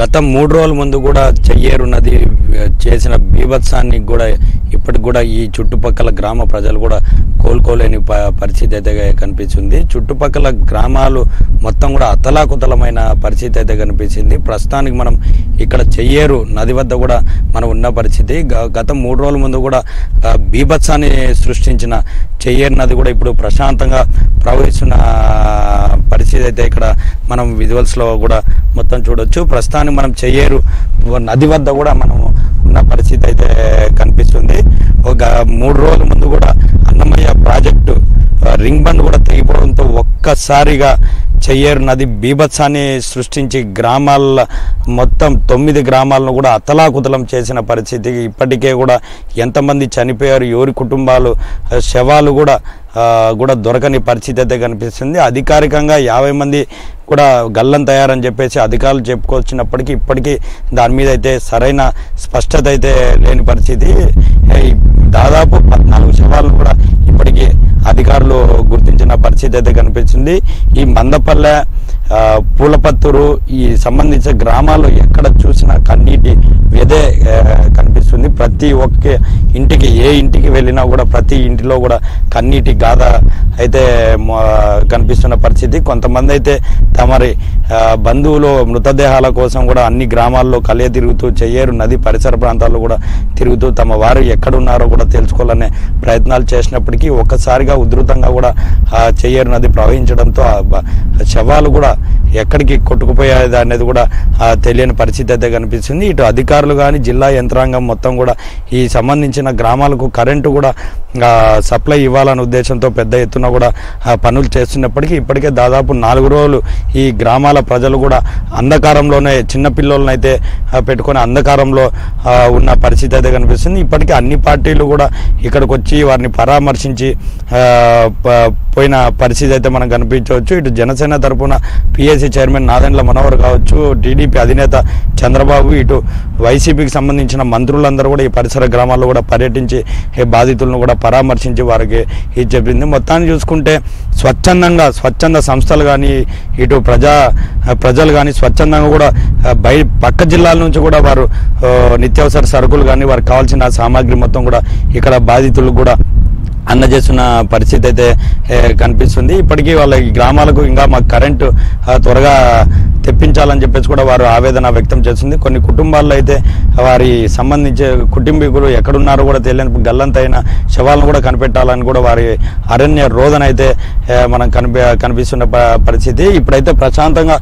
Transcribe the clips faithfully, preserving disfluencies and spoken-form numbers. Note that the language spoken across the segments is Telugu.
గత మూడు రోజుల ముందు కూడా చెయ్యేరు నది చేసిన బీభత్సాన్ని కూడా ఇప్పటికి కూడా ఈ చుట్టుపక్కల గ్రామ ప్రజలు కూడా కోలుకోలేని పరిస్థితి అయితే కనిపిస్తుంది. చుట్టుపక్కల గ్రామాలు మొత్తం కూడా అతలాకుతలమైన పరిస్థితి అయితే కనిపిస్తుంది. ప్రస్తుతానికి మనం ఇక్కడ చెయ్యేరు నది వద్ద కూడా మనం ఉన్న పరిస్థితి. గత మూడు రోజుల ముందు కూడా బీభత్సాన్ని సృష్టించిన చెయ్యేరు నది కూడా ఇప్పుడు ప్రశాంతంగా ప్రవహిస్తున్న పరిస్థితి అయితే ఇక్కడ మనం విజువల్స్లో కూడా మొత్తం చూడవచ్చు. ప్రస్తుతానికి మనం చెయ్యేరు నది వద్ద కూడా మనం ఉన్న పరిస్థితి అయితే కనిపిస్తుంది. ఒక మూడు రోజుల ముందు కూడా అన్నమయ్య ప్రాజెక్టు రింగ్ బండ్ కూడా తెగిపోవడంతో ఒక్కసారిగా చెయ్యేరు నది బీభత్సాన్ని సృష్టించి గ్రామాల మొత్తం తొమ్మిది గ్రామాలను కూడా అతలాకుతలం చేసిన పరిస్థితికి ఇప్పటికే కూడా ఎంతమంది చనిపోయారు, ఎవరి కుటుంబాలు శవాలు కూడా కూడా దొరకని పరిస్థితి అయితే కనిపిస్తుంది. అధికారికంగా యాభై మంది కూడా గల్లం తయారని చెప్పేసి అధికారులు చెప్పుకొచ్చినప్పటికీ ఇప్పటికీ దాని మీద అయితే సరైన స్పష్టత అయితే లేని పరిస్థితి. దాదాపు పద్నాలుగు శవాలు కూడా ఇప్పటికీ అధికారులు గుర్తించిన పరిస్థితి అయితే కనిపిస్తుంది. ఈ మందపల్లె, పూలపత్తూరు ఈ సంబంధించిన గ్రామాల్లో ఎక్కడ చూసినా కన్నీటి వ్యధే కనిపిస్తుంది. ప్రతి ఒక్క ఇంటికి ఏ ఇంటికి వెళ్ళినా కూడా ప్రతి ఇంటిలో కూడా కన్నీటి గాథ అయితే కనిపిస్తున్న పరిస్థితి. కొంతమంది అయితే తమరి బంధువులు మృతదేహాల కోసం కూడా అన్ని గ్రామాల్లో కలియ తిరుగుతూ చెయ్యేరు నది పరిసర ప్రాంతాల్లో కూడా తిరుగుతూ తమ వారు ఎక్కడున్నారో కూడా తెలుసుకోవాలనే ప్రయత్నాలు చేసినప్పటికీ ఒక్కసారిగా ఉధృతంగా కూడా చెయ్యేరు నది ప్రవహించడంతో శవాలు కూడా ఎక్కడికి కొట్టుకుపోయేది అనేది కూడా తెలియని పరిస్థితి అయితే కనిపిస్తుంది. ఇటు అధికారులు కానీ జిల్లా యంత్రాంగం మొత్తం కూడా ఈ సంబంధించిన గ్రామాలకు కరెంటు కూడా సప్లై ఇవ్వాలనే ఉద్దేశంతో పెద్ద ఎత్తున కూడా పనులు చేస్తున్నప్పటికీ ఇప్పటికే దాదాపు నాలుగు రోజులు ఈ గ్రామాల ప్రజలు కూడా అంధకారంలోనే చిన్నపిల్లలను అయితే పెట్టుకొని అంధకారంలో ఉన్న పరిస్థితి అయితే కనిపిస్తుంది. ఇప్పటికే అన్ని పార్టీలు కూడా ఇక్కడికి వచ్చి వారిని పరామర్శించి పోయిన పరిస్థితి అయితే మనం కనిపించవచ్చు. ఇటు జనసేన తరఫున పిఎస్సి చైర్మన్ నాదెండ్ల మనోహర్ కావచ్చు, టీడీపీ అధినేత చంద్రబాబు, ఇటు వైసీపీకి సంబంధించిన మంత్రులందరూ కూడా ఈ పరిసర గ్రామాల్లో కూడా పర్యటించి బాధితులను కూడా పరామర్శించి వారికి ఇది చెప్పింది. మొత్తాన్ని చూసుకుంటే స్వచ్ఛందంగా స్వచ్ఛంద సంస్థలు కానీ ఇటు ప్రజా ప్రజలు కానీ స్వచ్ఛందంగా కూడా బయ పక్క జిల్లాల నుంచి కూడా వారు నిత్యావసర సరుకులు కానీ వారికి కావాల్సిన సామాగ్రి మొత్తం కూడా ఇక్కడ బాధితులకు కూడా అందజేస్తున్న పరిస్థితి అయితే కనిపిస్తుంది. ఇప్పటికీ వాళ్ళ ఈ గ్రామాలకు ఇంకా మాకు కరెంటు త్వరగా తెప్పించాలని చెప్పేసి కూడా వారు ఆవేదన వ్యక్తం చేస్తుంది. కొన్ని కుటుంబాల్లో అయితే వారి సంబంధించే కుటుంబీకులు ఎక్కడున్నారో కూడా తెలియని గల్లంతైన శవాలను కూడా కనిపెట్టాలని కూడా వారి అరణ్య రోదన అయితే మనం కనిపి కనిపిస్తున్న పరిస్థితి. ఇప్పుడైతే ప్రశాంతంగా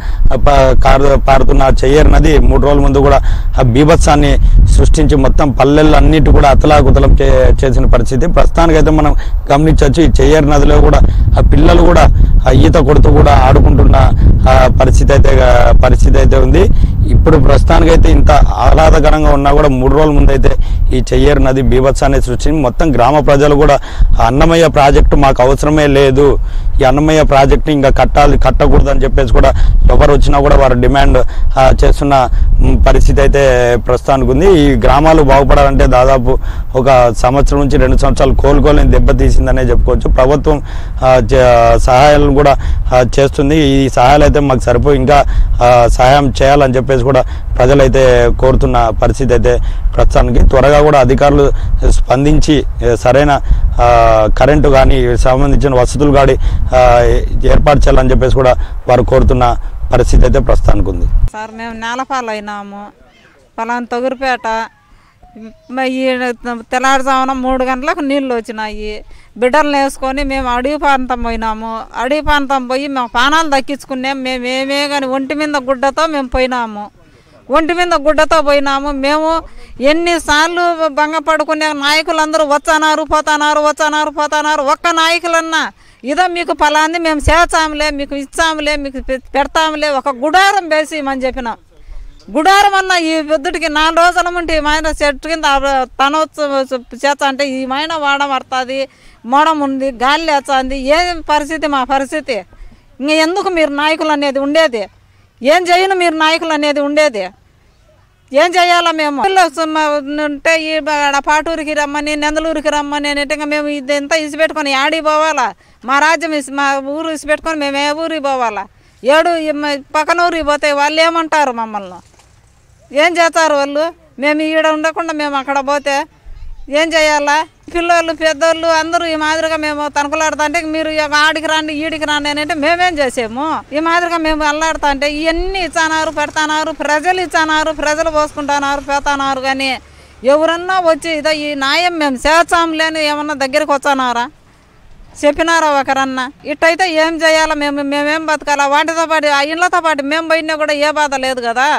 పారుతున్న చెయ్యేరు నది మూడు రోజుల ముందు కూడా ఆ బీభత్సాన్ని సృష్టించి మొత్తం పల్లెలన్నిటి కూడా అతలాకుతలం చే చేసిన పరిస్థితి. ప్రస్తుతానికైతే మనం గమనించవచ్చు. ఈ చెయ్యేరు నదిలో కూడా ఆ పిల్లలు కూడా ఈత కొడుతూ కూడా ఆడుకుంటున్న పరిస్థితి అయితే పరిస్థితి అయితే ఉంది. ఇప్పుడు ప్రస్తుతానికైతే ఇంత ఆహ్లాదకరంగా ఉన్నా కూడా మూడు రోజుల ముందైతే ఈ చెయ్యేరు నది బీభత్సాన్ని సృష్టించి మొత్తం గ్రామ ప్రజలు కూడా అన్నమయ్య ప్రాజెక్టు మాకు అవసరమే లేదు, ఈ అన్నమయ్య ప్రాజెక్టు ఇంకా కట్టాలి కట్టకూడదని చెప్పేసి కూడా ఎవరు వచ్చినా కూడా వారు డిమాండ్ చేస్తున్న పరిస్థితి అయితే ప్రస్తుతానికి ఉంది. ఈ గ్రామాలు బాగుపడాలంటే దాదాపు ఒక సంవత్సరం నుంచి రెండు సంవత్సరాలు కోలుకోలేని దెబ్బతీసిందనే చెప్పుకోవచ్చు. ప్రభుత్వం సహాయాలను కూడా చేస్తుంది. ఈ సహాయాలు అయితే మాకు సరిపోయి ఇంకా సహాయం చేయాలని చెప్పేసి కూడా ప్రజలైతే కోరుతున్న పరిస్థితి అయితే ప్రస్తుతానికి. త్వరగా కూడా అధికారులు స్పందించి సరైన కరెంటు కానీ సంబంధించిన వసతులు కానీ ఏర్పాటు చేయాలని చెప్పేసి కూడా వారు కోరుతున్న పరిస్థితి అయితే ప్రస్తుతానికి ఉంది. సార్, మేము నేలపాలైనాము. పలానా తగురుపేట తెల్లారుజామున మూడు గంటలకు నీళ్ళు వచ్చినాయి. బిడ్డలను వేసుకొని మేము అడవి ప్రాంతం పోయినాము. అడవి ప్రాంతం పోయి మేము పానాలు దక్కించుకున్నాము. మేమేమే కానీ ఒంటి మీద గుడ్డతో మేము పోయినాము. ఒంటి మీద గుడ్డతో పోయినాము. మేము ఎన్నిసార్లు భంగపడుకునే నాయకులందరూ వచ్చన్నారు పోతున్నారు వచ్చన్నారు పోతున్నారు. ఒక్క నాయకులన్నా ఇదో మీకు ఫలాంది మేము చేర్చాములే, మీకు ఇచ్చాములే, మీకు పెడతాములే, ఒక గుడారం వేసి మనం చెప్పినాం. గుడారం అన్న ఈ పొద్దుటికి నాలుగు రోజుల ఉంటే ఈ మైన చెట్టు కింద తన చేత అంటే ఈ మైన వాడం పడుతుంది, మోడం ఉంది, గాలి లేచింది. ఏం పరిస్థితి మా పరిస్థితి? ఇంక ఎందుకు మీరు నాయకులు అనేది ఉండేది? ఏం చేయను మీరు నాయకులు అనేది ఉండేది? ఏం చేయాలా మేము? ఉంటే ఈ పాటూరికి రమ్మని నెందలూరికి రమ్మని అనేట మేము ఇదంతా ఇసిపెట్టుకొని ఆడి పోవాలా? మా రాజ్యం ఇసి మా ఊరు ఇసిపెట్టుకొని మేము ఏ ఊరికి పోవాలా? ఏడు పక్కన ఊరికి పోతే వాళ్ళు ఏమంటారు మమ్మల్ని? ఏం చేస్తారు వాళ్ళు? మేము ఈడ ఉండకుండా మేము అక్కడ పోతే ఏం చేయాలా? పిల్లలు పెద్దోళ్ళు అందరూ ఈ మాదిరిగా మేము తనకులాడుతా అంటే మీరు ఆడికి రాండి ఈడికి రాండి అని అంటే మేమేం చేసాము? ఈ మాదిరిగా మేము అల్లాడుతా అంటే ఇవన్నీ ఇచ్చానారు పెడతానారు, ప్రజలు ఇచ్చానారు, ప్రజలు పోసుకుంటున్నారు పెడతానారు. కానీ ఎవరన్నా వచ్చి ఇదో ఈ న్యాయం మేము చేర్చాంలేని ఏమన్నా దగ్గరికి వచ్చానారా? చెప్పినారా ఒకరన్నా? ఇట్టయితే ఏం చేయాలా? మేము మేమేం బతకాలా? వాటితో పాటు ఆ ఇళ్ళతో పాటు మేము పోయినా కూడా ఏ బాధ లేదు కదా.